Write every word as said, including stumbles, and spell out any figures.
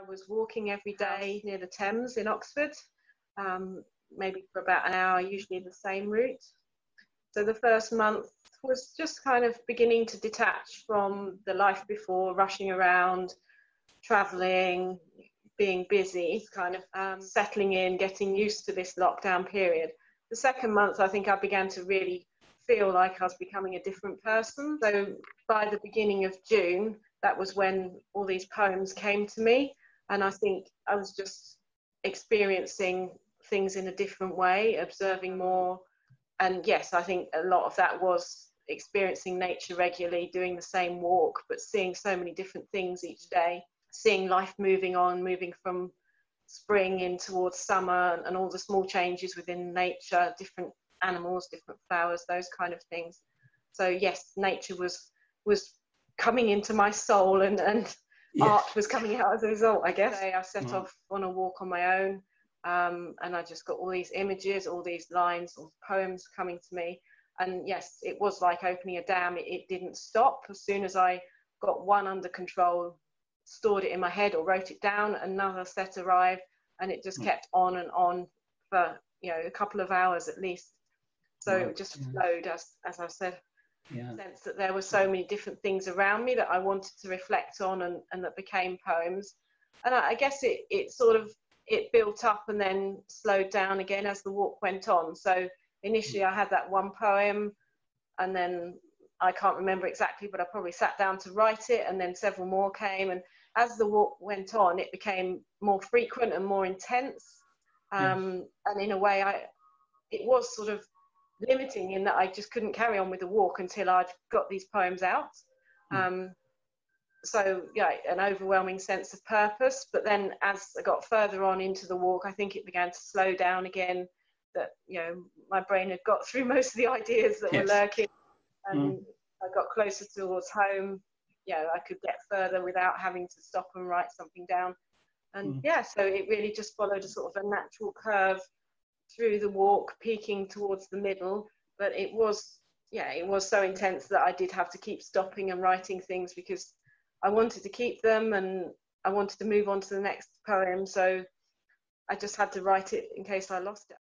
I was walking every day near the Thames in Oxford, um, maybe for about an hour, usually the same route. So the first month was just kind of beginning to detach from the life before, rushing around, traveling, being busy, kind of um, settling in, getting used to this lockdown period. The second month, I think I began to really feel like I was becoming a different person. So by the beginning of June, that was when all these poems came to me. And I think I was just experiencing things in a different way, observing more. And yes, I think a lot of that was experiencing nature regularly, doing the same walk, but seeing so many different things each day, seeing life moving on, moving from spring in towards summer, and all the small changes within nature, different animals, different flowers, those kind of things. So yes, nature was was coming into my soul, and, and yes. Art was coming out as a result, I guess. I set mm. off on a walk on my own. Um, and I just got all these images, all these lines, all the poems coming to me. And yes, it was like opening a dam. It, it didn't stop. As soon as I got one under control, stored it in my head or wrote it down, another set arrived, and it just mm. kept on and on for, you know, a couple of hours at least. So right. It just yeah. flowed, as, as I said. Yeah. Sense that there were so many different things around me that I wanted to reflect on, and, and that became poems. And I, I guess it, it sort of, it built up and then slowed down again as the walk went on. So initially I had that one poem, and then I can't remember exactly, but I probably sat down to write it, and then several more came. And as the walk went on, it became more frequent and more intense. Um, yes. And in a way, I, it was sort of limiting in that I just couldn't carry on with the walk until I'd got these poems out. Um, so yeah, an overwhelming sense of purpose. But then as I got further on into the walk, I think it began to slow down again, that, you know, my brain had got through most of the ideas that yes. were lurking. And mm. I got closer towards home. Yeah, I could get further without having to stop and write something down. And mm. yeah, so it really just followed a sort of a natural curve through the walk, peaking towards the middle. But it was, yeah, it was so intense that I did have to keep stopping and writing things, because I wanted to keep them and I wanted to move on to the next poem. So I just had to write it in case I lost it.